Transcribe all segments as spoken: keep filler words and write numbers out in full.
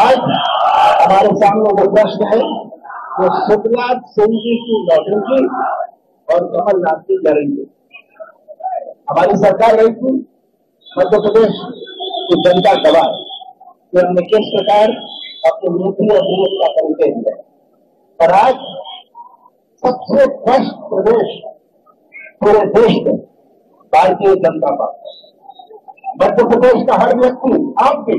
आज हमारे सामने वो प्रश्न है जो शिवराज सिंह जी की लॉटरी और कमलनाथ की गारंटी। हमारी सरकार रही थी, मध्य प्रदेश की जनता गवाह कि हमने किस प्रकार अपने नीति और विवेक का परिचय दिया। पर आज सबसे बेस्ट प्रदेश पूरे देश में भारतीय जनता पार्टी, मध्य प्रदेश का हर व्यक्ति, आप भी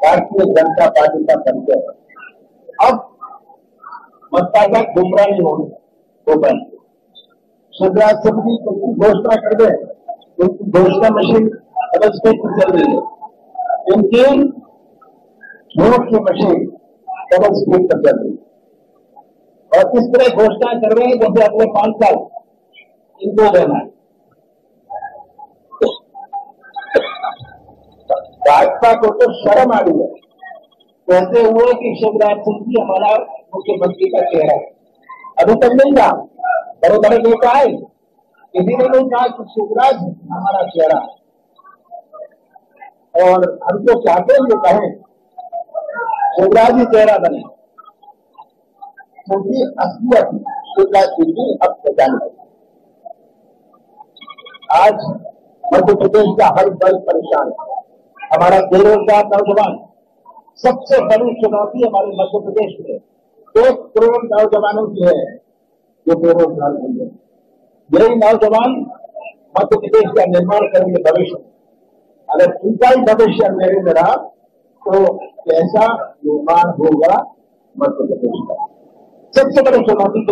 भारतीय जनता पार्टी का परिचय है। अब मतदाता गुमराह नहीं होने हो पाए। शिवराज सिंह जी उनकी घोषणा कर दे, उनकी घोषणा मशीन अलग से चल रही है, उनकी झूठ की मशीन डबल स्पीड पर चल रही है और इस तरह घोषणा कर रहे हैं जैसे अगले पांच साल इनको रहना है। भाजपा को तो शर्म आ रही है, कहते हुए कि शिवराज सिंह जी हमारा मुख्यमंत्री का चेहरा है। अभी तक नहीं कहा, बड़े बड़े नेता आए, किसी ने नहीं कहा कि शिवराज हमारा चेहरा है और हम तो चाहते हैं कहें शिवराज ही चेहरा बने, क्योंकि असलियत शिवराज सिंह जी अब पहचान गए। आज मध्य प्रदेश का हर वर्ग परेशान है। हमारा बेरोजगार नौजवान, सबसे बड़ी चुनौती हमारे मध्य प्रदेश में एक करोड़ नौजवानों की है जो बेरोजगार होंगे। यही नौजवान मध्य प्रदेश का निर्माण करेंगे भविष्य। अगर उनका ही भविष्य मेरे में रहा तो ऐसा निर्माण होगा मध्य प्रदेश का। सबसे बड़ी चुनौती